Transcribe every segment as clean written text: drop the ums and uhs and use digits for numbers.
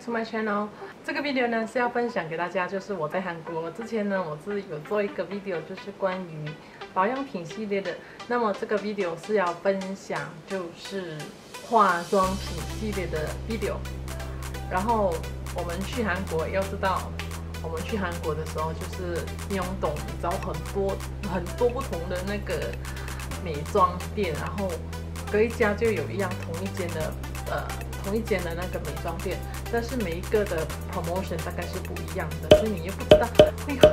back to my channel。 这个 video 呢是要分享给大家，就是我在韩国之前呢，我是有做一个 video， 就是关于保养品系列的。那么这个 video 是要分享就是化妆品系列的 video。然后我们去韩国要知道，我们去韩国的时候就是你懂找很多不同的那个美妆店，然后隔一家就有一样同一间的那个美妆店，但是每一个的 promotion 大概是不一样的，所以你又不知道，会很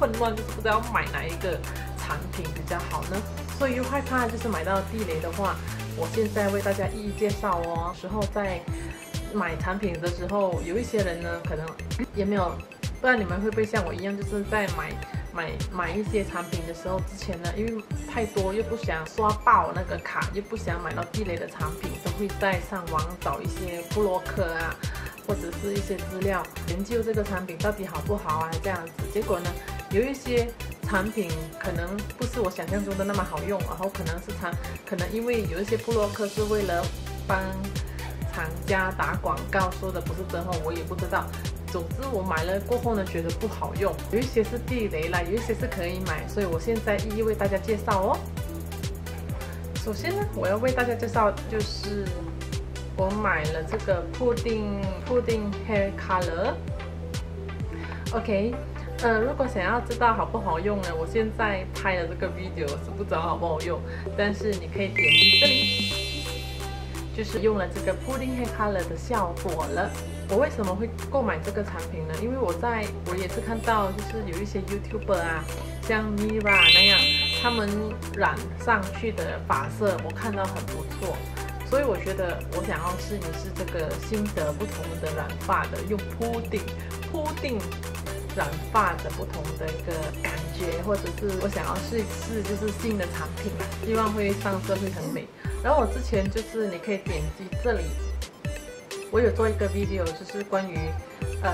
混乱，就是不知道买哪一个产品比较好呢，所以又害怕就是买到地雷的话，我现在为大家一一介绍哦。之后在买产品的时候，有一些人呢可能也没有，不知道你们会不会像我一样，就是在买一些产品的时候，之前呢，因为太多又不想刷爆那个卡，又不想买到地雷的产品，都会在上网找一些部落客啊，或者是一些资料研究这个产品到底好不好啊这样子。结果呢，有一些产品可能不是我想象中的那么好用，然后可能因为有一些部落客是为了帮厂家打广告说的不是真话，我也不知道。 总之，我买了过后呢，觉得不好用，有一些是地雷啦，有一些是可以买，所以我现在一一为大家介绍哦。首先呢，我要为大家介绍就是我买了这个 Pudding Hair Color。OK， 如果想要知道好不好用呢，我现在拍的这个 video 是不知道好不好用，但是你可以点击这里，就是用了这个 Pudding Hair Color 的效果了。 我为什么会购买这个产品呢？因为我也是看到，就是有一些 YouTuber 啊，像 Mira 那样，他们染上去的发色，我看到很不错，所以我觉得我想要试一试这个新的不同的染发的，用铺定染发的不同的一个感觉，或者是我想要试一试就是新的产品，希望会上色会很美。然后我之前就是你可以点击这里。 我有做一个 video， 就是关于，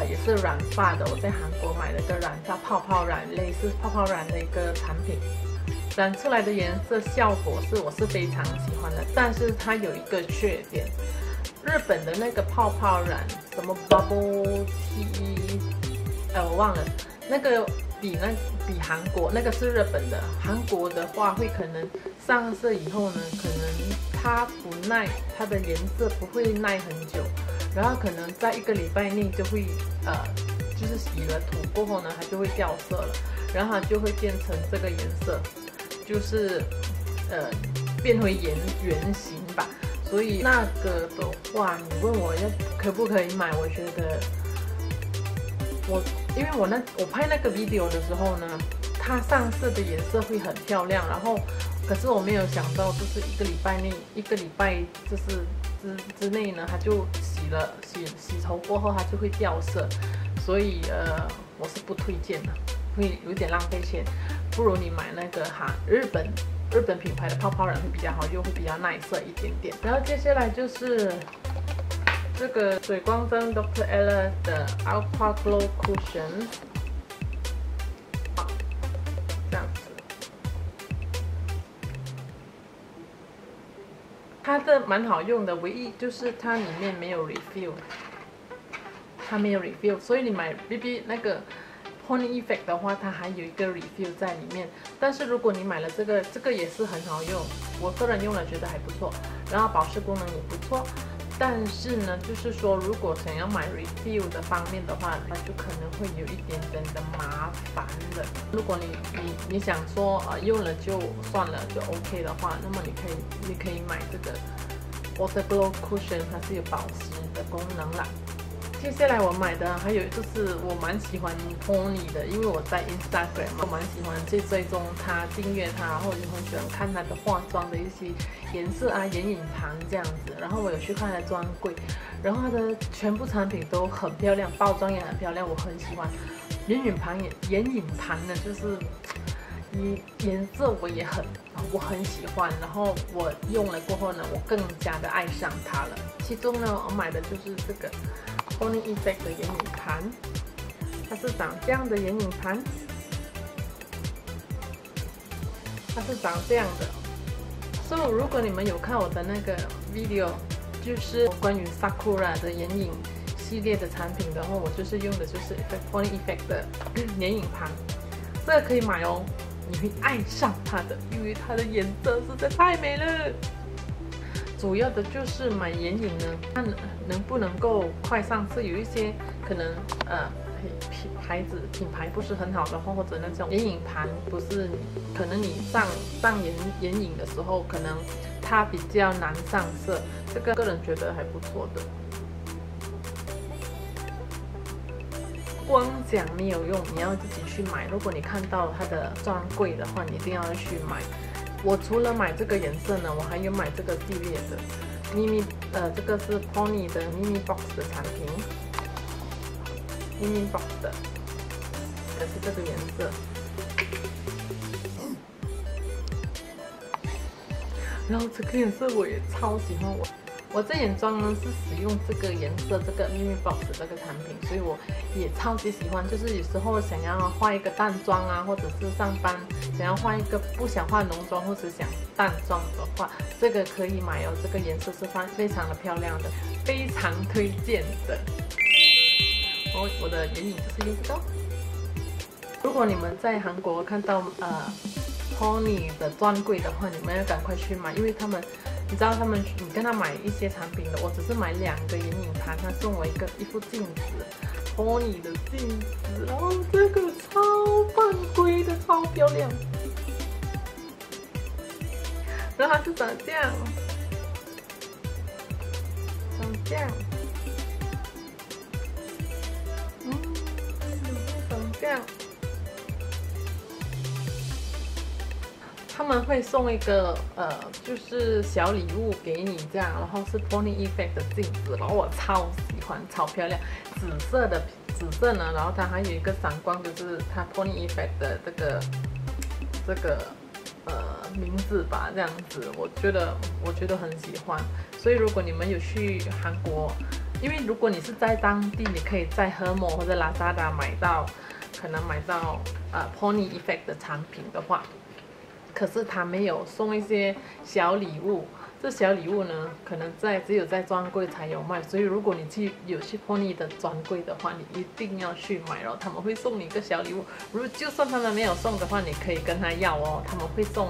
也是染发的。我在韩国买了个染发泡泡染，类似泡泡染的一个产品，染出来的颜色效果我是非常喜欢的。但是它有一个缺点，日本的那个泡泡染，什么 bubble tea，我忘了，那个比韩国那个是日本的，韩国的话会可能上色以后呢，可能。 它不耐，它的颜色不会耐很久，然后可能在一个礼拜内就会就是洗了土过后呢，它就会掉色了，然后它就会变成这个颜色，就是变回圆形吧。所以那个的话，你问我要可不可以买，我觉得因为我拍那个 video 的时候呢，它上色的颜色会很漂亮，然后。 可是我没有想到，就是一个礼拜就是之内呢，它就洗头过后，它就会掉色，所以我是不推荐的，会有点浪费钱，不如你买那个日本品牌的泡泡染会比较好用，会比较耐色一点点。然后接下来就是这个水光针 Dr. Ella 的 Aqua Glow Cushion， 好，这样子。 它的蛮好用的，唯一就是它里面没有 refill， 它没有 refill， 所以你买 BB 那个 Pony Effect 的话，它还有一个 refill 在里面。但是如果你买了这个也是很好用，我个人用了觉得还不错，然后保湿功能也不错。但是呢，就是说如果想要买 refill 的方面的话，它就可能会有一点点的麻烦的。如果你想说用了就算了就 OK 的话，那么你可以买这个 Water Glow Cushion， 它是有保湿的功能啦。接下来我买的还有就是我蛮喜欢 Pony 的，因为我在 Instagram 我蛮喜欢去追踪它、订阅它，然后也很喜欢看它的化妆的一些颜色啊、眼影盘这样子。然后我有去看它的专柜，然后它的全部产品都很漂亮，包装也很漂亮，我很喜欢。眼影盘呢，就是颜色我很喜欢，然后我用了过后呢，我更加的爱上它了。其中呢，我买的就是这个。 Pony Effect 的眼影盘，它是长这样的眼影盘，它是长这样的。所以如果你们有看我的那个 video， 就是关于 Sakura 的眼影系列的产品，然后我就是用的就是 Effect Effect 的眼影盘，这个可以买哦，你会爱上它的，因为它的颜色实在太美了。主要的就是买眼影呢，看能不能够快上市，有一些可能品牌不是很好的话，或者那种眼影盘不是，可能你上眼影的时候，可能它比较难上色，这个个人觉得还不错的。光讲没有用，你要自己去买。如果你看到它的专柜的话，你一定要去买。我除了买这个颜色呢，我还有买这个系列的秘密，这个是 Pony 的秘密 Box 的产品。 Mini Box 的，可是这个颜色，然后这个颜色我也超喜欢我。我这眼妆呢是使用这个颜色，这个 Mini Box 这个产品，所以我也超级喜欢。就是有时候想要画一个淡妆啊，或者是上班想要画一个不想画浓妆，或者想淡妆的话，这个可以买哦。这个颜色是非常的漂亮的，非常推荐的。 我的眼影就是用这个。如果你们在韩国看到Pony 的专柜的话，你们要赶快去买，因为他们，你知道他们，你跟他买一些产品的，我只是买2个眼影盘，他送我一副镜子 ，Pony 的镜子，然后这个超犯规的，超漂亮，然后它就长这样，长这样。 这样，他们会送一个就是小礼物给你，这样，然后是 Pony Effect 的镜子，然后我超喜欢，超漂亮，紫色呢，然后它还有一个闪光，就是它 Pony Effect 的这个名字吧，这样子，我觉得很喜欢，所以如果你们有去韩国，因为如果你是在当地，你可以在Hemo或者Lazada可能买到Pony Effect 的产品的话，可是他没有送一些小礼物。这小礼物呢，可能只有在专柜才有卖，所以如果你有去 Pony 的专柜的话，你一定要去买哦。他们会送你一个小礼物。就算他们没有送的话，你可以跟他要哦，他们会送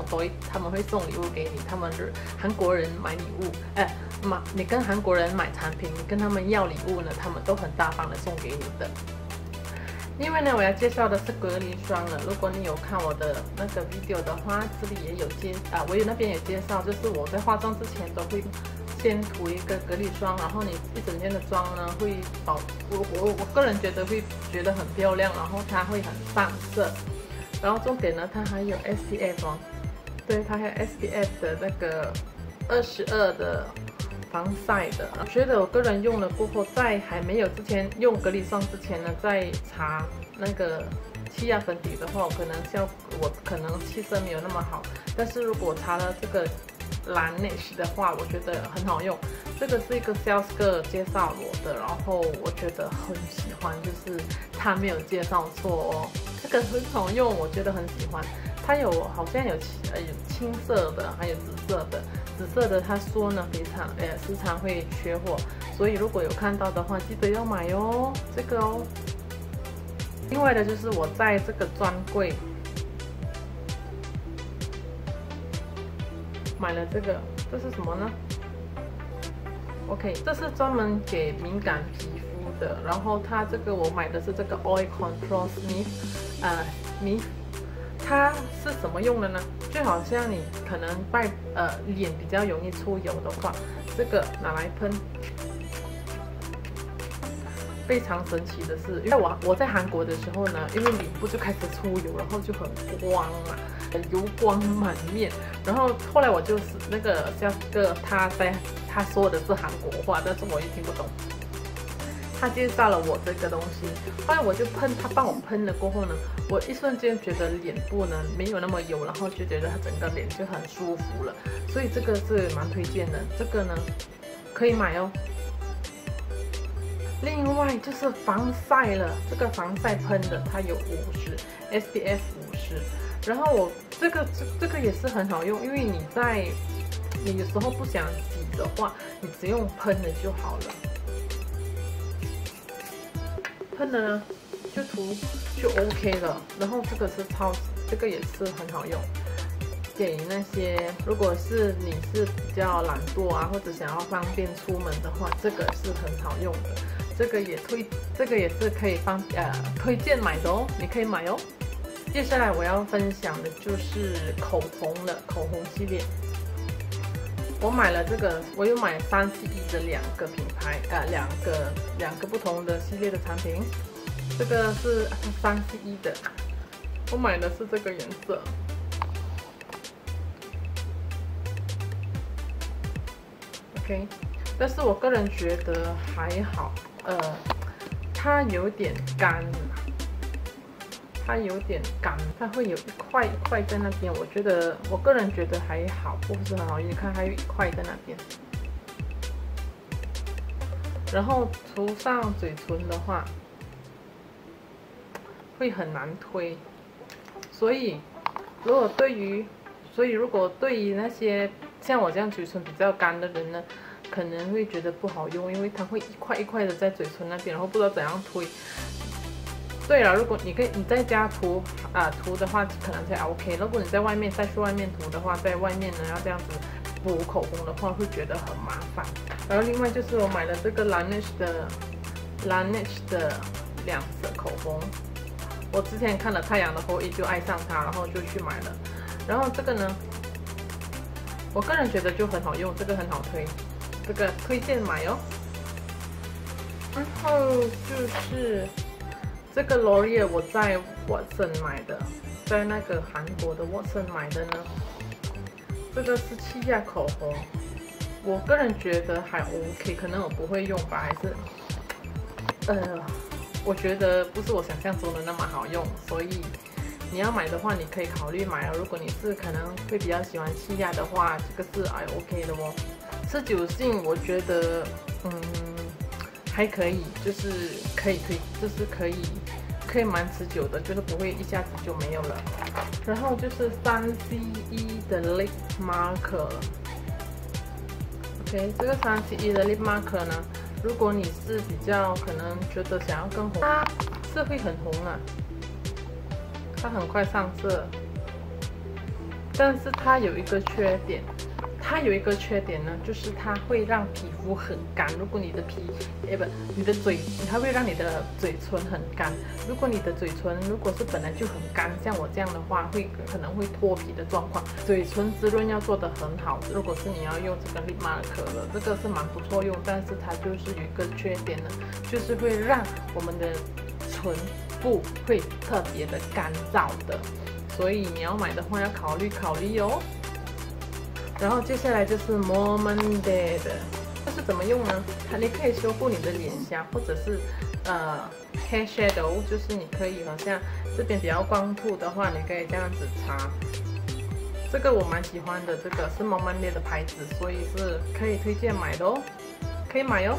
礼物给你。他们是韩国人买礼物，你跟韩国人买产品，你跟他们要礼物呢，他们都很大方的送给你的。 另外呢，我要介绍的是隔离霜了。如果你有看我的那个 video 的话，这里也有我有那边也介绍，就是我在化妆之前都会先涂一个隔离霜，然后你一整天的妆呢会我个人觉得很漂亮，然后它会很上色。然后重点呢，它还有 SPF 哦，对，它还有 SPF 的那个22的。 防晒的，觉得我个人用了过后，在还没有之前用隔离霜之前呢，在擦那个气压粉底的话，我可能气色没有那么好。但是如果擦了这个蓝 Laneige 的话，我觉得很好用。这个是一个 sales girl 介绍我的，然后我觉得很喜欢，就是他没有介绍错哦，这个很好用，我觉得很喜欢。 它好像有青色的，还有紫色的。紫色的他说呢，时常会缺货，所以如果有看到的话，记得要买哦，这个哦。另外的就是我在这个专柜买了这个，这是什么呢 ？OK， 这是专门给敏感皮肤的。然后它这个我买的是这个 Oil Control Sniff，它是怎么用的呢？就好像你可能脸比较容易出油的话，这个拿来喷。非常神奇的是，因为我在韩国的时候呢，因为脸部就开始出油，然后就很光嘛，油光满面。然后后来我就是那个像这个他说的是韩国话，但是我也听不懂。 他介绍了我这个东西，后来我就喷，他帮我喷了过后呢，我一瞬间觉得脸部呢没有那么油，然后就觉得它整个脸就很舒服了，所以这个是蛮推荐的，这个呢可以买哦。另外就是防晒了，这个防晒喷的它有50 SPF 50，然后这个也是很好用，因为你有时候不想洗的话，你只用喷的就好了。分呢就涂就 OK 了。然后这个是这个也是很好用。 给那些，如果是你是比较懒惰啊，或者想要方便出门的话，这个是很好用的。这个也是可以推荐买的哦，你可以买哦。接下来我要分享的就是口红了，口红系列。我买了这个，我有买3C1的两个品牌，两个不同的系列的产品。这个是3C1的，我买的是这个颜色。 OK， 但是我个人觉得还好，它有点干，它会有一块在那边，我个人觉得还好，不是很好用。你看还有一块在那边。然后涂上嘴唇的话，会很难推，所以如果对于那些。 像我这样嘴唇比较干的人呢，可能会觉得不好用，因为它会一块一块的在嘴唇那边，然后不知道怎样推。对了，如果你在家涂的话，可能才 OK。如果你在外面再去外面涂的话，在外面呢要这样子补口红的话，会觉得很麻烦。然后另外就是我买了这个 Laneige 的两色口红，我之前看了《太阳的后裔》就爱上它，然后就去买了。然后这个呢？ 我个人觉得就很好用，这个很好推，这个推荐买哦。然后就是这个 L'Oreal 我在 Watson 买的，在那个韩国的 Watson 买的呢。这个是气压口红，我个人觉得还 OK， 可能我不会用吧，还是我觉得不是我想象中的那么好用，所以。 你要买的话，你可以考虑买哦。如果你是可能会比较喜欢气压的话，这个是还 OK 的哦。持久性我觉得，还可以，就是可以蛮持久的，就是不会一下子就没有了。然后就是3C1的 lip marker 了。OK， 这个3C1的 lip marker 呢，如果你是比较可能觉得想要更红，它是会很红啊。 它很快上色，但是它有一个缺点，呢，就是它会让皮肤很干。如果你的它会让你的嘴唇很干。如果你的嘴唇是本来就很干，像我这样的话，可能会脱皮的状况。嘴唇滋润要做得很好。如果是你要用这个 lip marker 了，这个是蛮不错用，但是它就是有一个缺点呢，就是会让我们的唇。 不会特别的干燥的，所以你要买的话要考虑哦。然后接下来就是 Moment Day 的，它是怎么用呢？你可以修复你的脸颊，或者是hair shadow， 就是你可以好像这边比较光秃的话，你可以这样子擦。这个我蛮喜欢的，这个是 Moment Day 的牌子，所以是可以推荐买的哦，可以买哦。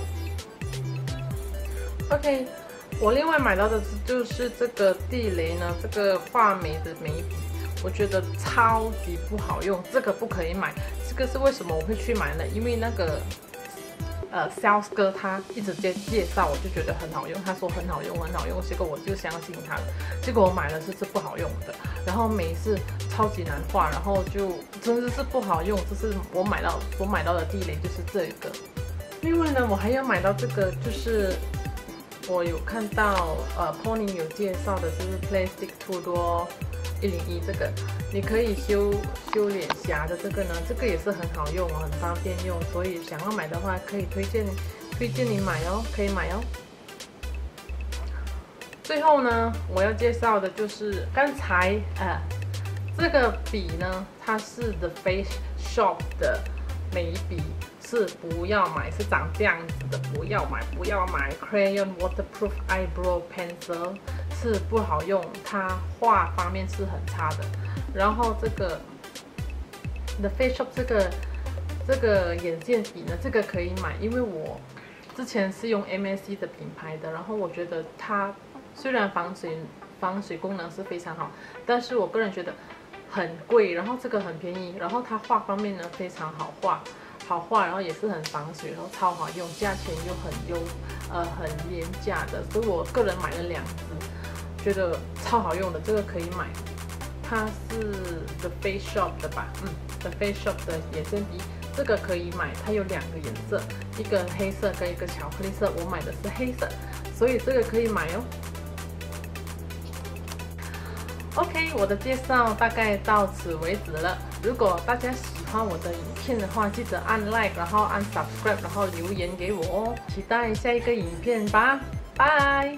OK。 我另外买到的就是这个地雷呢，这个画眉的眉笔，我觉得超级不好用，这个不可以买。这个是为什么我会去买呢？因为那个sales 哥他一直介绍，我就觉得很好用，他说很好用，结果我就相信他了。结果我买的是不好用的，然后眉是超级难画，然后就真的是不好用。这是我买到的地雷就是这一个。另外呢，我还要买到这个就是。 我有看到Pony 有介绍的，就是 Plastic Too Duo 101这个，你可以修脸颊的这个呢，这个也是很好用哦，很方便用，所以想要买的话可以推荐你买哦，可以买哦。最后呢，我要介绍的就是刚才这个笔呢，它是 The Face Shop 的眉笔。 是不要买，是长这样子的，不要买。Crayon Waterproof Eyebrow Pencil 是不好用，它画方面是很差的。然后这个 The Face Shop 这个眼线笔呢，这个可以买，因为我之前是用 MSC 的品牌的，然后我觉得它虽然防水功能是非常好，但是我个人觉得很贵，然后这个很便宜，然后它画方面呢非常好画。好画，然后也是很防水，然后超好用，价钱又很廉价的，所以我个人买了两支，觉得超好用的，这个可以买。它是 The Face Shop 的吧？The Face Shop 的野生笔，这个可以买，它有两个颜色，一个黑色跟一个巧克力色，我买的是黑色，所以这个可以买哦。 OK， 我的介绍大概到此为止了。如果大家喜欢我的影片的话，记得按 like， 然后按 subscribe， 然后留言给我哦。期待下一个影片吧，拜。